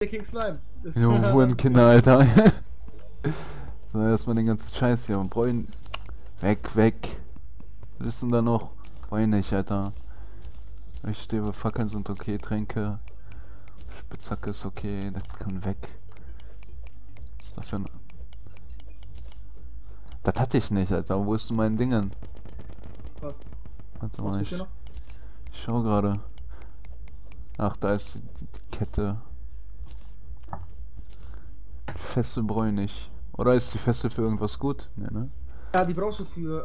Der King Slime. Jo, Hurenkinder, Alter. So, erstmal den ganzen Scheiß hier und bräunen. Weg, weg. Was ist denn da noch? Bräun nicht, Alter. Leuchtstäbe, Fackeln sind okay, Tränke. Spitzhacke ist okay, das kann weg. Was ist das für ein... Das hatte ich nicht, Alter. Wo ist denn mein Dingen? Was? Warte mal, ich schau gerade. Ach, da ist die Kette. Fessel bräun ich. Oder ist die Fessel für irgendwas gut? Nee, ne? Ja, die brauchst du für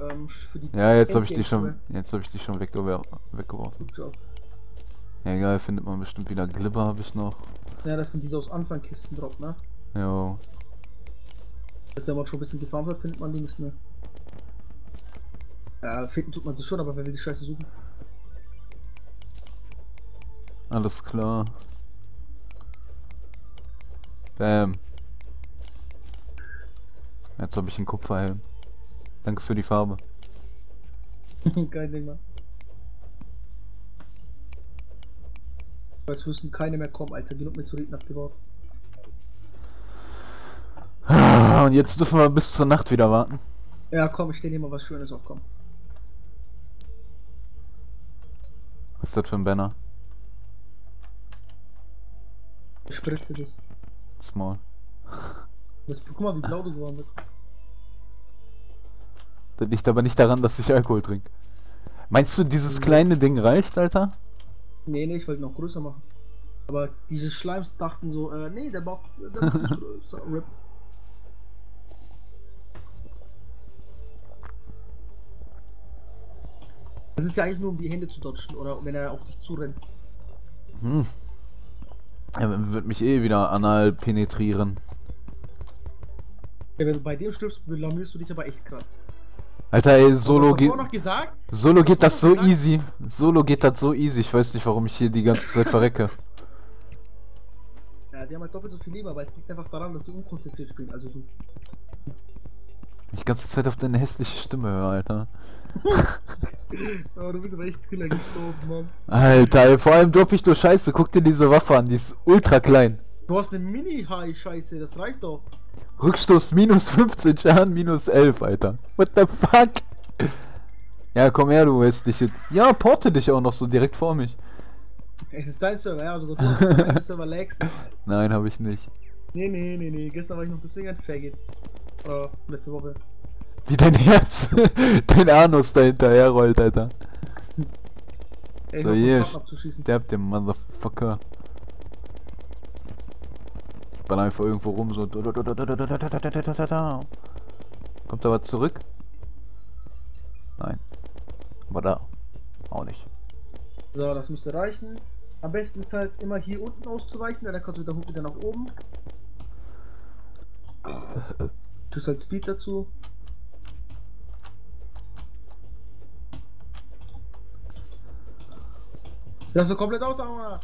die... Ja, jetzt habe ich die schon... Jetzt habe ich die schon weggeworfen. Ja, egal, findet man bestimmt wieder. Glibber habe ich noch. Ja, das sind diese aus Anfangkisten drauf, ne? Jo. Dass der Mod schon ein bisschen gefahren wird, findet man die nicht mehr. Ja, finden tut man sich schon, aber wer will die Scheiße suchen? Alles klar. Bam. Jetzt habe ich einen Kupferhelm. Danke für die Farbe. Kein Ding mehr. Jetzt müssen keine mehr kommen, Alter. Genug Meteoriten abgebaut. Und jetzt dürfen wir bis zur Nacht wieder warten. Ja, komm, ich stehe mal was Schönes auf, komm. Was ist das für ein Banner? Ich spritze dich. Small. Das, guck mal, wie blau du geworden bist. Das liegt aber nicht daran, dass ich Alkohol trinke. Meinst du, dieses kleine Ding reicht, Alter? Nee, nee, ich wollte noch größer machen. Aber diese Schleims dachten so, nee, der braucht... Rip. Das ist ja eigentlich nur, um die Hände zu dodgen, oder wenn er auf dich zurennt. Hm. Er wird mich eh wieder anal penetrieren. Ja, wenn du bei dem stirbst, belamierst du dich aber echt krass. Alter, ey, Solo geht... Solo geht das so easy. Solo geht das so easy. Ich weiß nicht, warum ich hier die ganze Zeit verrecke. Ja, die haben halt doppelt so viel Leben, aber es liegt einfach daran, dass du unkonzentriert spielst, also du. Ich die ganze Zeit auf deine hässliche Stimme höre, Alter. Oh, du bist aber echt kühler gestorben, Mann. Alter, ey, vor allem droppe ich nur Scheiße. Guck dir diese Waffe an, die ist ultra klein. Du hast eine Mini-High-Scheiße, das reicht doch. Rückstoß minus 15 Schaden, minus 11, Alter. What the fuck? Ja, komm her, du hässliche. Ja, porte dich auch noch so direkt vor mich. Es ist dein Server, ja, also du Server lagst. Nein, hab ich nicht. Nee, nee, nee, nee, gestern war ich noch deswegen ein Faggot. Oder letzte Woche. Wie dein Herz, dein Anus da hinterher rollt, Alter. Ey, so, hier, sterb dem Motherfucker. Ich baller einfach irgendwo rum, so. Kommt da was zurück? Nein. Aber da auch nicht. So, das müsste reichen. Am besten ist halt immer hier unten auszuweichen, dann kommt wieder hoch, wieder nach oben. Du hast halt Speed dazu. Das ist komplett aus, aber.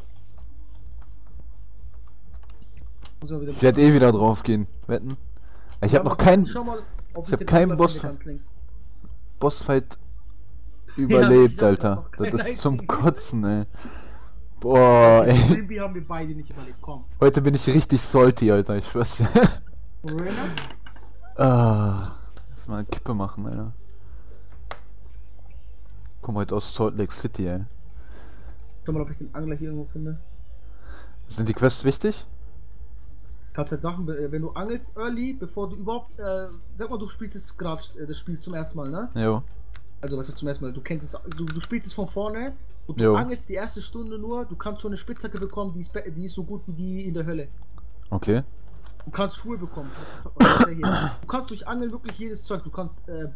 Ich werde eh wieder drauf gehen, wetten. Ich habe noch keinen. Ich habe keinen Bossfight überlebt, Alter. Das ist zum Kotzen, ey. Boah, ey. Haben wir beide nicht überlebt, komm. Heute bin ich richtig salty, Alter, ich schwör's dir. Lass mal eine Kippe machen, Alter. Komm heute aus Salt Lake City, ey. Schau mal, ob ich den Angler hier irgendwo finde. Sind die Quests wichtig? Kannst halt Sachen, wenn du angelst early, bevor du überhaupt, sag mal, du spielst es gerade das Spiel zum ersten Mal, ne? Jo. Also, was du zum ersten Mal, du kennst es, du spielst es von vorne und du angelst die erste Stunde nur, du kannst schon eine Spitzhacke bekommen, die ist so gut wie die in der Hölle. Okay. Du kannst Schuhe bekommen. Du kannst durch Angeln wirklich jedes Zeug, du kannst, ist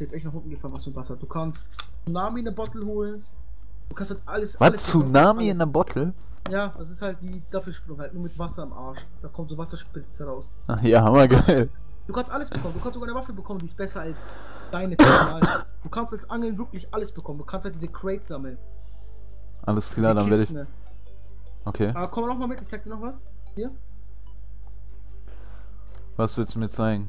jetzt echt nach unten gefahren, was für ein Wasser, du kannst Tsunami in der Bottle holen. Du kannst halt alles. Was? Alles Tsunami in der Bottle? Ja, das ist halt die Doppelsprung, halt nur mit Wasser am Arsch. Da kommt so Wasserspitze raus. Ach ja, hammergeil. Du kannst alles bekommen. Du kannst sogar eine Waffe bekommen, die ist besser als deine. Du kannst als Angeln wirklich alles bekommen. Du kannst halt diese Crates sammeln. Alles klar, dann werde ich. Okay. Aber komm noch mal mit, ich zeig dir noch was. Hier. Was willst du mir zeigen?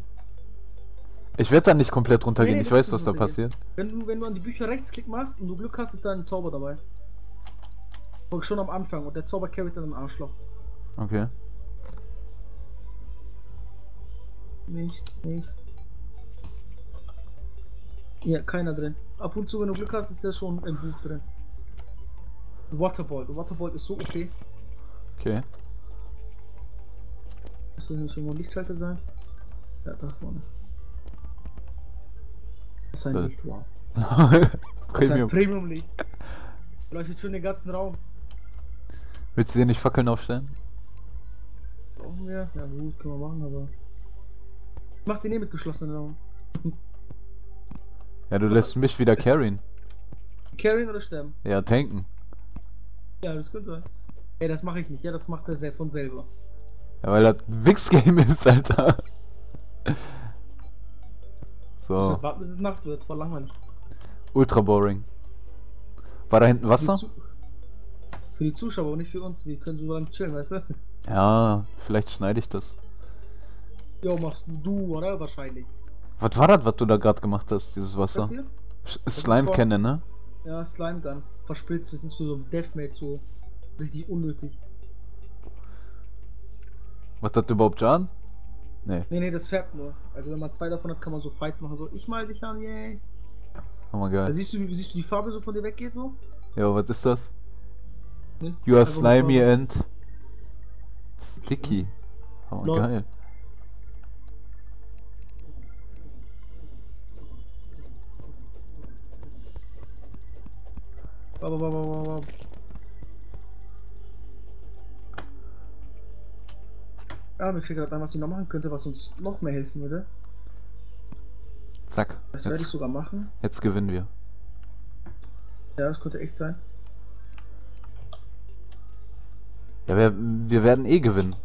Ich werde da nicht komplett runtergehen, ich weiß, was da passiert. Wenn du an die Bücher rechtsklick machst und du Glück hast, ist da ein Zauber dabei. Und schon am Anfang und der Zauber carryt dann den Arschloch. Okay. Nichts, nichts. Ja, keiner drin. Ab und zu, wenn du Glück hast, ist ja schon im Buch drin. Waterbolt. Waterbolt ist so okay. Okay. Muss das nicht irgendwo ein Lichtschalter sein? Ja, da vorne. Das ist ein Licht, wow. Das ist ein Premium-Licht. Leuchtet schon den ganzen Raum. Willst du dir nicht Fackeln aufstellen? Brauchen wir? Ja gut, können wir machen, aber... Ich mach den eh mit geschlossenen Augen. Ja, du lässt mich wieder carryen. Carryen oder sterben? Ja, tanken. Ja, das könnte sein. Ey, das mache ich nicht. Ja, das macht er von selber. Ja, weil das Wix-Game ist, Alter. So. Warten, bis es Nacht wird. Voll langweilig. Ultra boring. War da hinten Wasser? Für die Zuschauer, nicht für uns. Wir können so lange chillen, weißt du? Ja, vielleicht schneide ich das. Jo, machst du, oder? Wahrscheinlich. Was war das, was du da gerade gemacht hast, dieses Wasser? Das hier? Slime kenne, ne? Ja, Slime Gun. Verspritzt, das ist so ein Deathmatch, so richtig unnötig. Macht das überhaupt Schaden? Nee. Nee, nee, das färbt nur. Also wenn man zwei davon hat, kann man so Fights machen, so ich mal dich an, yay. Oh mein Gott. Siehst du die Farbe so von dir weggeht, so? Ja, was ist das? Nichts. You are slimy and sticky. Oh mein geil. Ah, mir fällt gerade an, was ich noch machen könnte, was uns noch mehr helfen würde. Zack. Das werde ich sogar machen. Jetzt gewinnen wir. Ja, das könnte echt sein. Ja, wir werden eh gewinnen.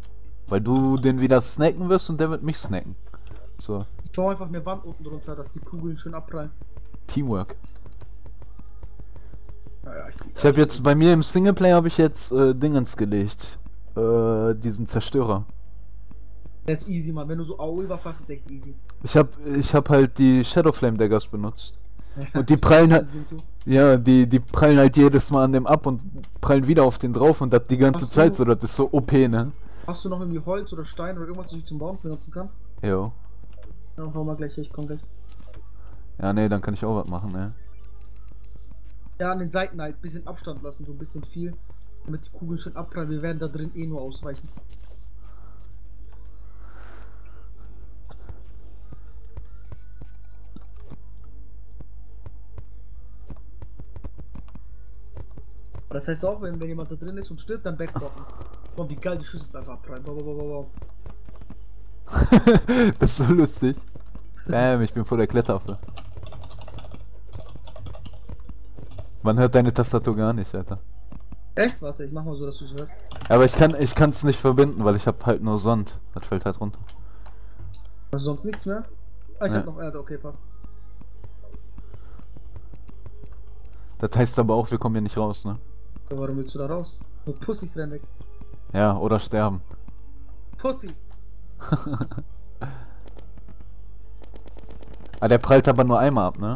Weil du den wieder snacken wirst und der wird mich snacken. So. Ich baue einfach eine Wand unten drunter, dass die Kugeln schön abprallen. Teamwork. Ich habe jetzt bei mir im Singleplayer habe ich jetzt Dingens gelegt, diesen Zerstörer. Das ist easy, Mann. Wenn du so Au überfasst, ist echt easy. Ich hab halt die Shadowflame Daggers benutzt. Ja, und die prallen halt, ja, die prallen halt jedes Mal an dem ab und prallen wieder auf den drauf und das die ganze Zeit so. Das ist so OP, ne? Hast du noch irgendwie Holz oder Stein oder irgendwas, was ich zum Baum benutzen kann? Jo. Ja, hau mal gleich her, ich komm gleich. Ja, ne, dann kann ich auch was machen, ne? Ja, an den Seiten halt ein bisschen Abstand lassen, so ein bisschen viel, damit die Kugeln schon abprallen. Wir werden da drin eh nur ausweichen. Das heißt auch, wenn jemand da drin ist und stirbt, dann backdroppen. Boah, wie geil die Schüsse ist einfach abprallen. Das ist so lustig. Bam, ich bin voll der Kletteraffe. Man hört deine Tastatur gar nicht, Alter. Echt? Warte, ich mach mal so, dass du es hörst. Aber ich kann's nicht verbinden, weil ich hab halt nur Sand. Das fällt halt runter. Hast du sonst nichts mehr? Ah, ich hab noch Erde, okay, passt. Das heißt aber auch, wir kommen hier nicht raus, ne? Ja, warum willst du da raus? Nur Pussys rennen weg. Ja, oder sterben. Pussy! Ah, der prallt aber nur einmal ab, ne?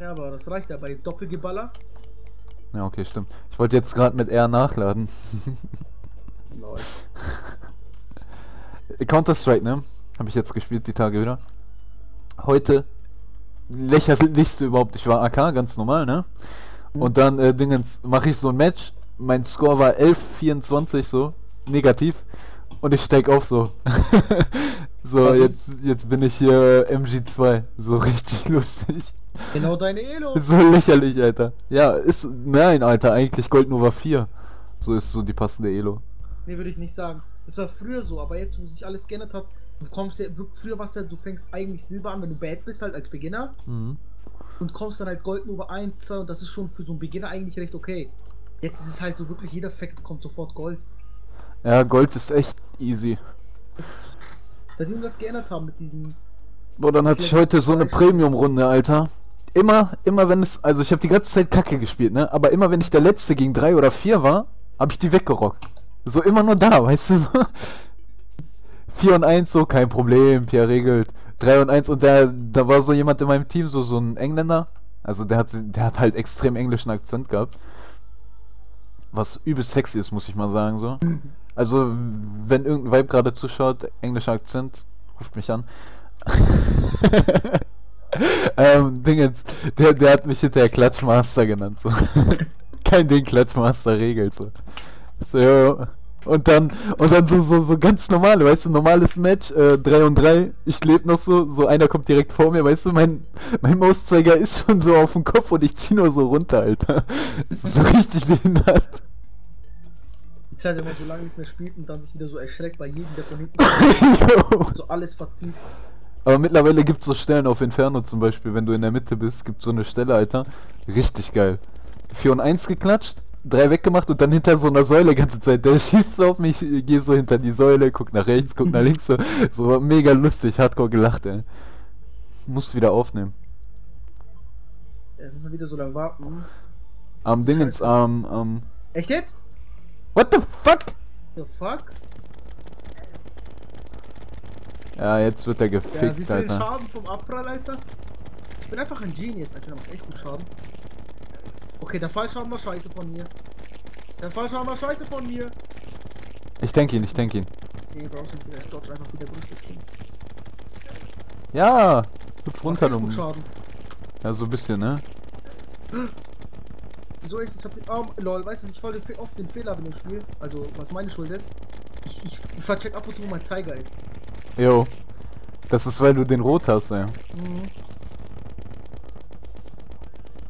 Ja, aber das reicht ja bei Doppelgeballer. Ja, okay, stimmt. Ich wollte jetzt gerade mit R nachladen. Counter-Strike, ne? Habe ich jetzt gespielt, die Tage wieder. Heute lächerlichste überhaupt. Ich war AK, ganz normal, ne? Und dann, Dingens, mache ich so ein Match. Mein Score war 11:24, so. Negativ. Und ich steig auf, so. So, jetzt bin ich hier MG2. So richtig lustig. Genau deine Elo. So lächerlich, Alter. Ja, ist... Nein, Alter, eigentlich Goldnova 4. So ist so die passende Elo. Nee, würde ich nicht sagen. Das war früher so, aber jetzt, wo sich alles geändert hat, du kommst ja... Früher warst ja, du fängst eigentlich Silber an, wenn du Bad bist, halt als Beginner. Mhm. Und kommst dann halt Goldnova 1, 2 und das ist schon für so einen Beginner eigentlich recht okay. Jetzt ist es halt so wirklich, jeder Fact kommt sofort Gold. Ja, Gold ist echt easy. Seitdem wir das geändert haben mit diesem... Boah, dann hatte ich heute so eine Premium-Runde, Alter. Immer wenn es... Also ich habe die ganze Zeit Kacke gespielt, ne? Aber immer wenn ich der Letzte gegen 3 oder 4 war, habe ich die weggerockt. So immer nur da, weißt du? So. 4 und 1 so, kein Problem, Pierre regelt. 3 und 1 und da war so jemand in meinem Team, so ein Engländer. Also der hat halt extrem englischen Akzent gehabt. was übelst sexy ist, muss ich mal sagen, so. Also, wenn irgendein Vibe gerade zuschaut, englischer Akzent, ruft mich an. Dingens, der hat mich hinterher Klatschmaster genannt, so. Kein Ding, Klatschmaster regelt, so. So, und dann so ganz normal, weißt du, normales Match, 3 und 3, ich lebe noch so einer kommt direkt vor mir, weißt du, mein Mauszeiger ist schon so auf dem Kopf und ich zieh nur so runter, Alter. So richtig behindert. Die Zeit, wenn man so lange nicht mehr spielt und dann sich wieder so erschreckt bei jedem, der von hinten so alles verzieht. Aber mittlerweile gibt's so Stellen auf Inferno zum Beispiel, wenn du in der Mitte bist, gibt's so eine Stelle, Alter, richtig geil. 4 und 1 geklatscht. 3 weggemacht und dann hinter so einer Säule die ganze Zeit. Der schießt so auf mich, ich geh so hinter die Säule, guck nach rechts, guck nach links. So mega lustig, hardcore gelacht, ey. Muss wieder aufnehmen. Muss man wieder so lange warten. Am Dingens, Echt jetzt? What the fuck? The fuck? Ja, jetzt wird er gefickt, ja, siehst du den Schaden vom Abprall, Alter? Ich bin einfach ein Genius, Alter, der macht echt gut Schaden. Okay, der Fallschaden war scheiße von mir. Ich denke ihn, Nee, brauchst du nicht, dodge einfach wieder Grundstückchen. Ja, hüpf runter, du. Ja, so ein bisschen, ne? Wieso echt? Ich hab den Arm. Lol, weißt du, ich voll oft den Fehler bin im Spiel. Also, was meine Schuld ist. Ich vercheck ab und zu, wo mein Zeiger ist. Jo. Das ist, weil du den rot hast, ey. Mhm.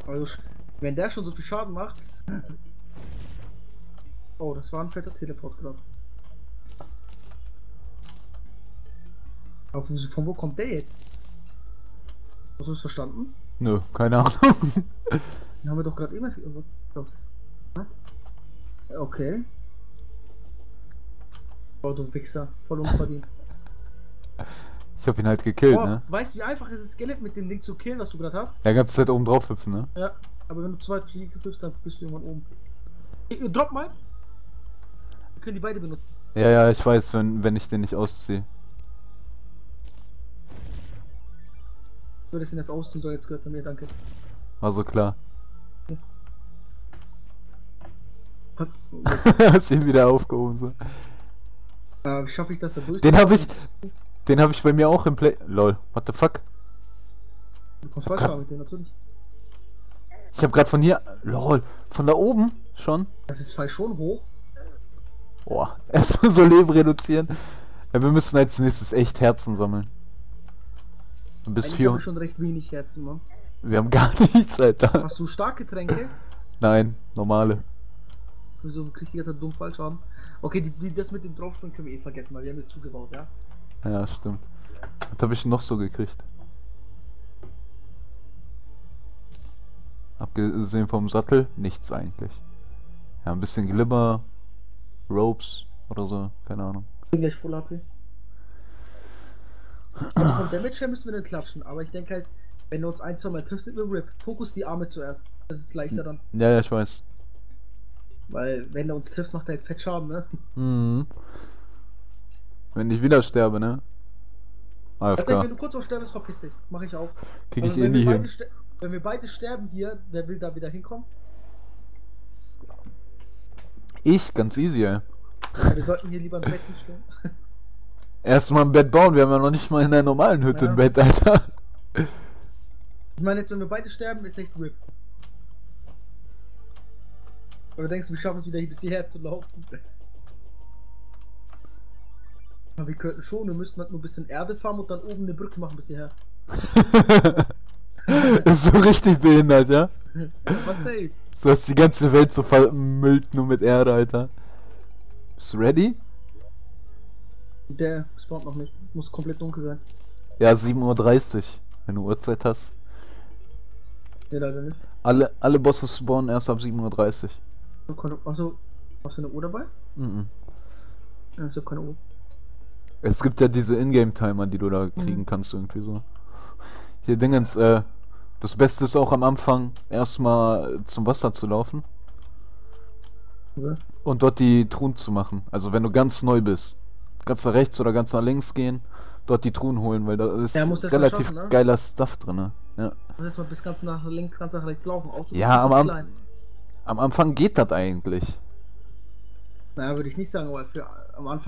Also, wenn der schon so viel Schaden macht. Oh, das war ein fetter Teleport gerade. Aber von wo kommt der jetzt? Hast du es verstanden? Nö, keine Ahnung. Den haben wir doch gerade eben. Was? Okay. Oh, du Wichser. Voll unverdient. Ich hab ihn halt gekillt, oh, ne? Weißt du, wie einfach ist es, Skelett mit dem Ding zu killen, was du gerade hast? Ja, ganze Zeit oben drauf hüpfen, ne? Ja, aber wenn du zu weit fliegst, dann bist du irgendwann oben. Drop mal! Wir können die beide benutzen. Ja, ich weiß, wenn ich den nicht ausziehe. Ich würde den jetzt ausziehen, soll jetzt gehört von mir, danke. War so klar. Ja. Hast ihn wieder aufgehoben, so. Wie schaffe ich das da durch? Den hab ich bei mir auch im Play. Lol, what the fuck? Du kommst falsch mit dem, natürlich. Ich hab grad von hier. Lol, von da oben schon. Das ist falsch schon hoch. Boah, erstmal so Leben reduzieren. Ja, wir müssen als nächstes echt Herzen sammeln. Bis 4. Wir haben schon recht wenig Herzen, Mann. Wir haben gar nichts, Alter. Hast du starke Tränke? Nein, normale. Wieso kriegt die ganze Zeit dumm falsch haben? Okay, das mit dem Draufspringen können wir eh vergessen, weil wir haben jetzt zugebaut, ja? Ja, stimmt. Was habe ich noch so gekriegt? Abgesehen vom Sattel, nichts eigentlich. Ja, ein bisschen Glimmer, Ropes oder so, keine Ahnung. Ich bin gleich voll AP. Vom Damage her müssen wir den klatschen, aber ich denke halt, wenn du uns ein, zwei Mal triffst, sind wir RIP. Fokus die Arme zuerst, das ist leichter dann. Ja, ich weiß. Weil, wenn er uns trifft, macht er halt fett Schaden, ne? Mhm. Wenn ich wieder sterbe, ne? AFK. Wenn du kurz auf sterbst, verpiss dich. Mach ich auch. Krieg ich eh nie hin. Wenn wir beide sterben hier, wer will da wieder hinkommen? Ich, ganz easy, ey. Ja, wir sollten hier lieber ein Bett hinstellen. Erstmal ein Bett bauen, wir haben ja noch nicht mal in einer normalen Hütte ein Bett, Alter. Ich meine, jetzt, wenn wir beide sterben, ist echt RIP. Oder denkst du, wir schaffen es wieder bis hierher zu laufen? Wir könnten schon, wir müssten halt nur ein bisschen Erde farmen und dann oben eine Brücke machen bis hierher. Das ist so richtig behindert, ja? Was safe? So ist die ganze Welt so vermüllt nur mit Erde, Alter. Bist du ready? Der spawnt noch nicht. Muss komplett dunkel sein. Ja, 7:30 Uhr, wenn du Uhrzeit hast. Nee, leider nicht. Alle Bosse spawnen erst ab 7:30 Uhr. Achso, hast du eine Uhr dabei? Mhm. Ja, ich hab keine Uhr. Es gibt ja diese Ingame-Timer, die du da kriegen kannst, irgendwie so. Hier, Dingens, das Beste ist auch am Anfang, erstmal zum Wasser zu laufen. Ja. Und dort die Truhen zu machen. Also, wenn du ganz neu bist, ganz nach rechts oder ganz nach links gehen, dort die Truhen holen, weil da ist relativ schaffen, ne? Geiler Stuff drin. Ne? Ja. Du musst mal bis ganz nach links, ganz nach rechts laufen. Ja, am Anfang geht das eigentlich. Naja, würde ich nicht sagen, aber für am Anfang